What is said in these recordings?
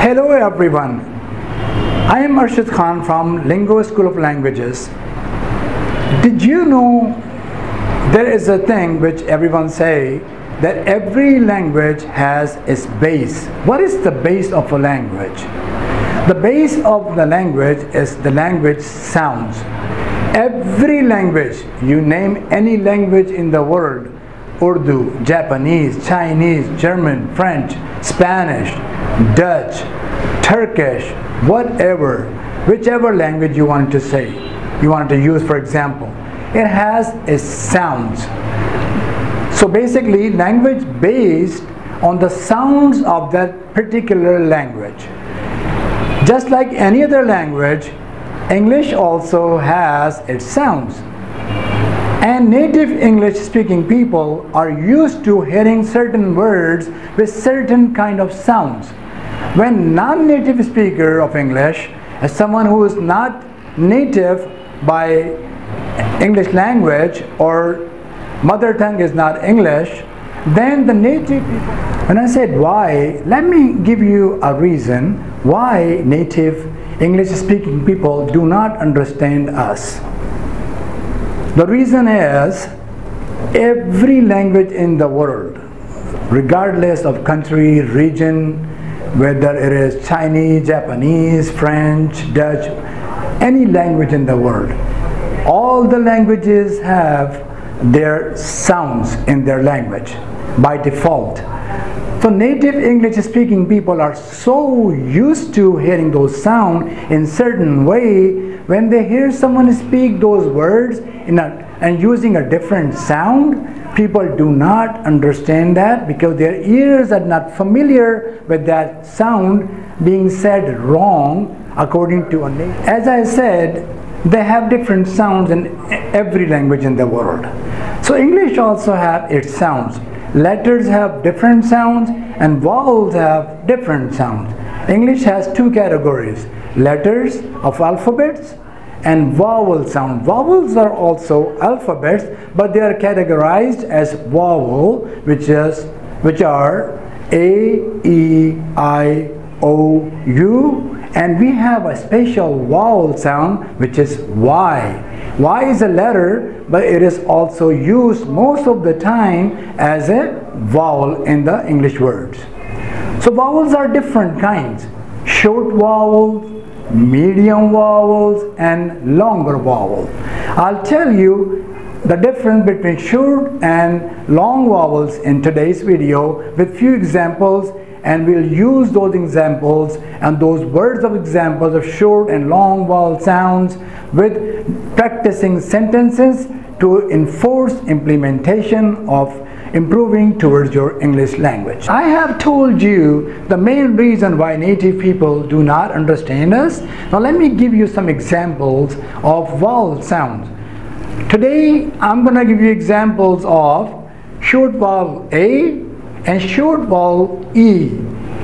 Hello everyone, I am Arshad Khan from Lingo School of Languages. Did you know there is a thing which everyone says that every language has its base? What is the base of a language? The base of the language is the language sounds. Every language, you name any language in the world, Urdu, Japanese, Chinese, German, French, Spanish, Dutch, Turkish, whatever, whichever language you want to say, you want to use, for example, it has its sounds. So basically, language based on the sounds of that particular language. Just like any other language, English also has its sounds. And native English-speaking people are used to hearing certain words with certain kind of sounds. When non-native speaker of English, as someone who is not native by English language or mother tongue is not English, then the native people. When I said why, let me give you a reason why native English-speaking people do not understand us. The reason is, every language in the world, regardless of country, region, whether it is Chinese, Japanese, French, Dutch, any language in the world, all the languages have their sounds in their language by default. So native English-speaking people are so used to hearing those sounds in certain way. When they hear someone speak those words and using a different sound, people do not understand that because their ears are not familiar with that sound being said wrong according to a native. As I said, they have different sounds in every language in the world. So English also have its sounds. Letters have different sounds and vowels have different sounds. English has two categories, letters of alphabets and vowel sound. Vowels are also alphabets, but they are categorized as vowel, which are A, E, I, O, U, and we have a special vowel sound which is Y. Y is a letter, but it is also used most of the time as a vowel in the English words. So vowels are different kinds, short vowels, medium vowels and longer vowel. I'll tell you the difference between short and long vowels in today's video with few examples, and we'll use those examples and those words of examples of short and long vowel sounds with practicing sentences to enforce implementation of improving towards your English language. I have told you the main reason why native people do not understand us. Now let me give you some examples of vowel sounds. Today I'm going to give you examples of short vowel A and short vowel E,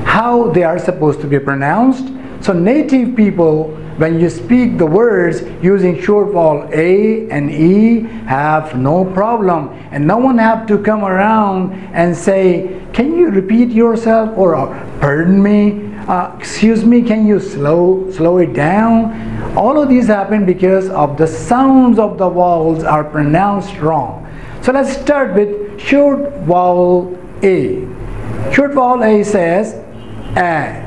how they are supposed to be pronounced. So native people, when you speak the words using short vowel A and E, have no problem, and no one have to come around and say, can you repeat yourself, or pardon me, excuse me, can you slow it down? All of these happen because of the sounds of the vowels are pronounced wrong. So let's start with short vowel A. Short vowel A says A.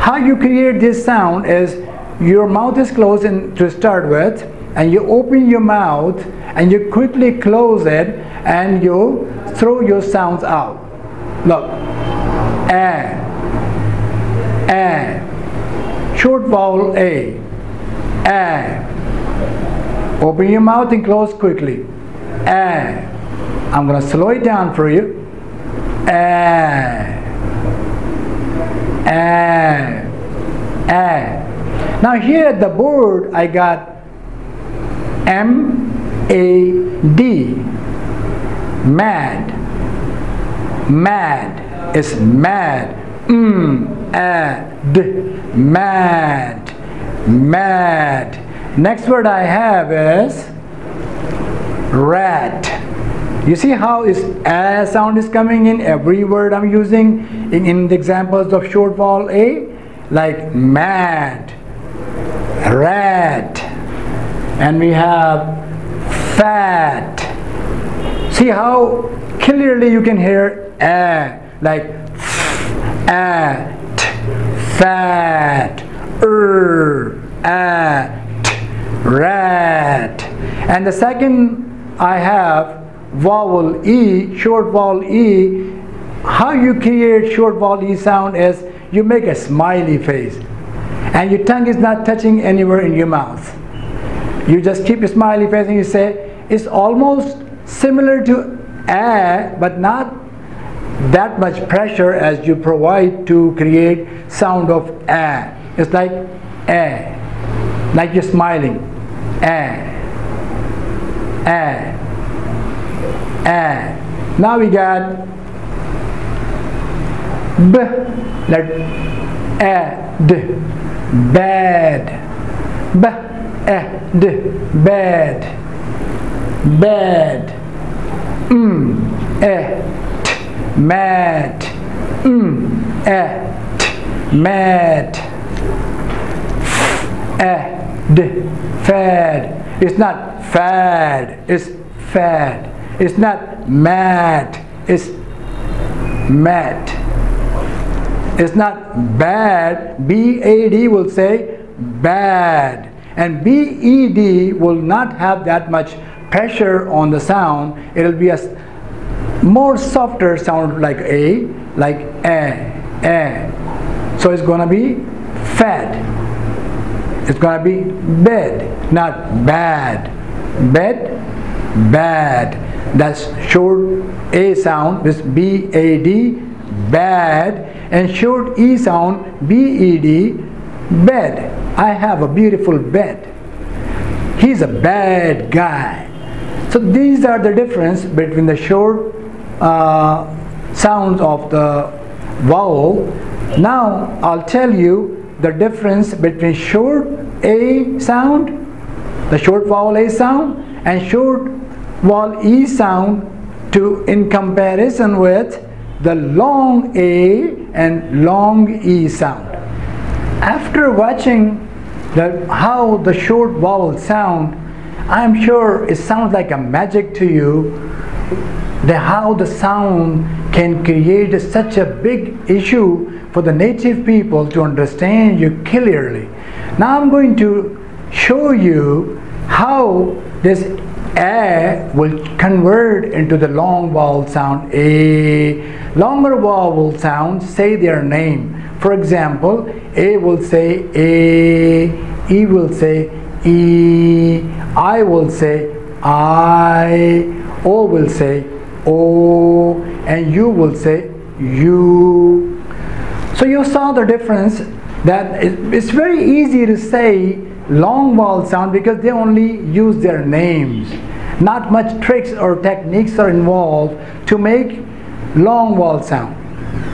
How you create this sound is, your mouth is closed to start with, and you open your mouth and you quickly close it and you throw your sounds out. Look, A, A, short vowel A, A. Open your mouth and close quickly, A. I'm going to slow it down for you, A, A, A. Now here at the board I got M-A-D, mad, mad is mad, mad, mad, mad. Next word I have is rat. You see how is A sound is coming in every word I'm using in the examples of short vowel A? like mad, rat, and we have fat. See how clearly you can hear like at, fat, at, rat. And the second I have vowel E, short vowel E. How you create short vowel E sound is you make a smiley face and your tongue is not touching anywhere in your mouth. You just keep a smiley face and you say, it's almost similar to A, but not that much pressure as you provide to create sound of A. It's like A, like you're smiling. A, A. Now we got B, like add, bad, B, add, bad, bad, at, mad, at, mad, add, fad. It's not fad, it's fad. It's not mad, it's mad. It's not bad, B-A-D will say bad, and B-E-D will not have that much pressure on the sound. It'll be a more softer sound like a. So it's gonna be fat. It's gonna be bed, not bad. Bed, bad. That's short A sound with B-A-D, bad, and short E sound B-E-D, bed. I have a beautiful bed. He's a bad guy. So these are the difference between the short sounds of the vowel. Now I'll tell you the difference between short A sound, the short vowel A sound, and short vowel E sound in comparison with the long A and long E sound. After watching how the short vowel sound, I'm sure it sounds like a magic to you, how the sound can create such a big issue for the native people to understand you clearly. Now I'm going to show you how this A will convert into the long vowel sound A. Longer vowel sounds say their name. For example, A will say A, E will say E, I will say I, O will say O, and U will say U. So you saw the difference that it's very easy to say long vowel sound because they only use their names. Not much tricks or techniques are involved to make long vowel sound.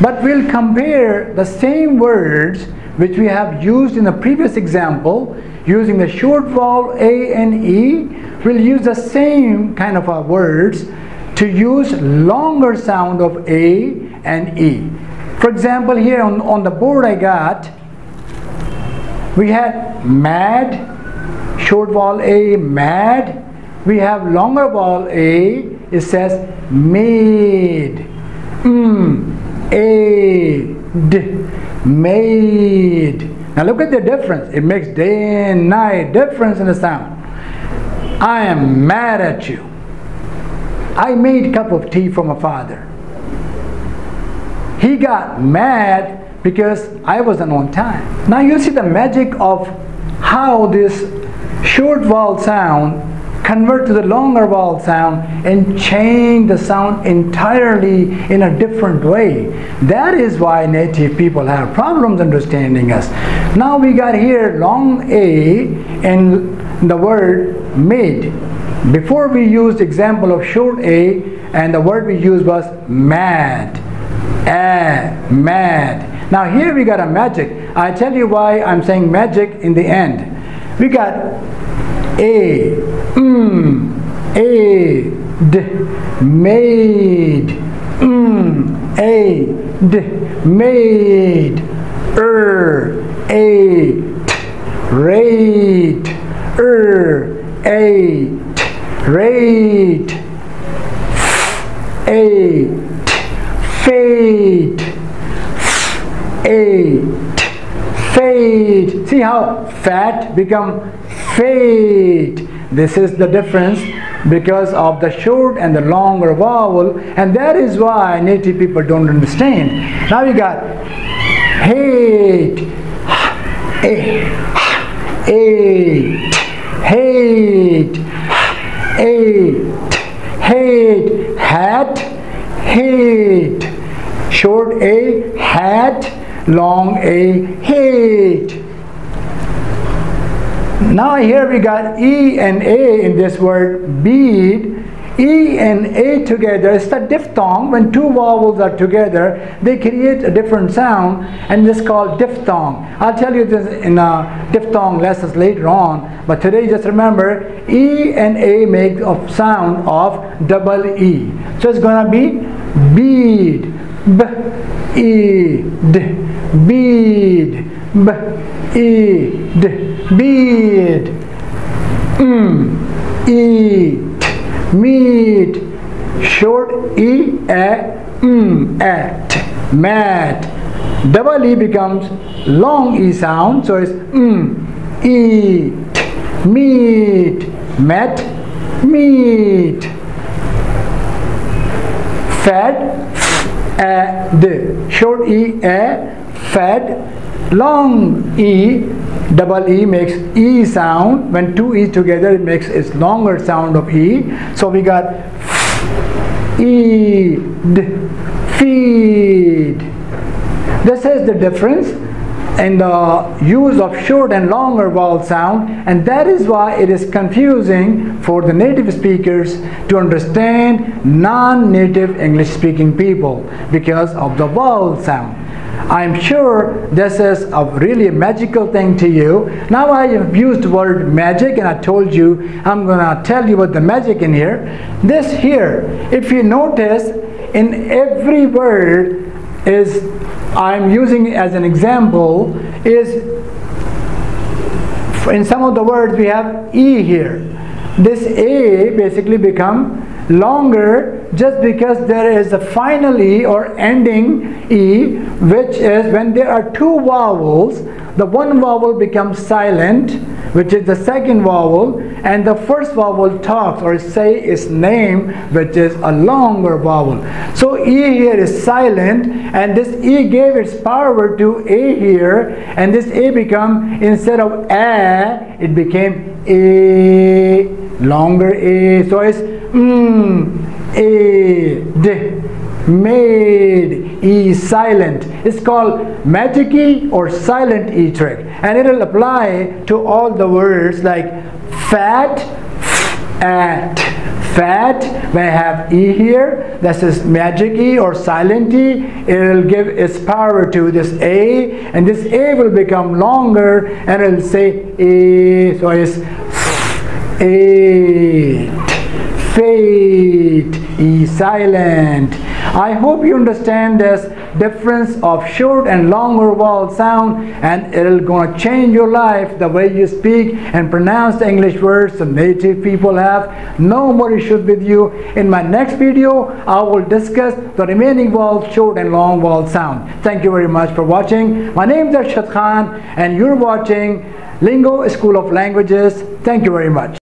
But we'll compare the same words which we have used in the previous example using the short vowel A and E. We'll use the same kind of words to use longer sound of A and E. For example, here on the board I got, we had mad, short vowel A, mad. We have longer vowel A, it says made, aid, made. Now look at the difference. It makes day and night difference in the sound. I am mad at you. I made a cup of tea for my father. He got mad because I wasn't on time. Now you see the magic of how this short vowel sound convert to the longer vowel sound and change the sound entirely in a different way. That is why native people have problems understanding us. Now we got here long A and the word made. Before we used example of short A and the word we used was mad. Mad. Now here we got a magic. I tell you why I'm saying magic in the end. We got A, aid, made, aid, made, eight, rate, eight, rate, eight, fate, eight, fate. See how fat become fate. This is the difference because of the short and the longer vowel, and that is why native people don't understand. Now you got hate, eight, hate, eight, hate, hat, hate, short a, hat, long a, hate. Now here we got E and A in this word bead. E and A together, it's the diphthong. When two vowels are together, they create a different sound, and it's called diphthong. I'll tell you this in diphthong lessons later on, but today just remember E and A make a sound of double E. So it's gonna be bead, b-e-d, bead, b-e-d, bead, eat, meat, short e, at, mat. Double e becomes long e sound, so it's eat, meat, mat, meat, fat, the short e, fat, long e. Double E makes E sound. When two E together, it makes its longer sound of E. So we got E, D, feed. This is the difference in the use of short and longer vowel sound, and that is why it is confusing for the native speakers to understand non-native English speaking people because of the vowel sound. I'm sure this is a really magical thing to you. Now I have used the word magic, and I told you I'm gonna tell you what the magic in here. This here, if you notice, in every word is, I'm using as an example, is in some of the words we have E here. This A basically become longer just because there is a final E or ending E, which is when there are two vowels, the one vowel becomes silent, which is the second vowel, and the first vowel talks or say its name, which is a longer vowel. So E here is silent, and this E gave its power to A here, and this A become, instead of A, it became A, longer A. So it's aid, made, E silent. It's called magic E or silent E trick, and it will apply to all the words like fat, at, fat. When I have E here, this is magic E or silent E. It will give its power to this A, and this A will become longer, and it will say A. So it's aid, fate, E silent. I hope you understand this difference of short and longer vowel sound, and it'll gonna change your life, the way you speak and pronounce the English words the native people have. No more issues with you. In my next video, I will discuss the remaining vowels, short and long vowel sound. Thank you very much for watching. My name is Arshad Khan, and you're watching Lingo School of Languages. Thank you very much.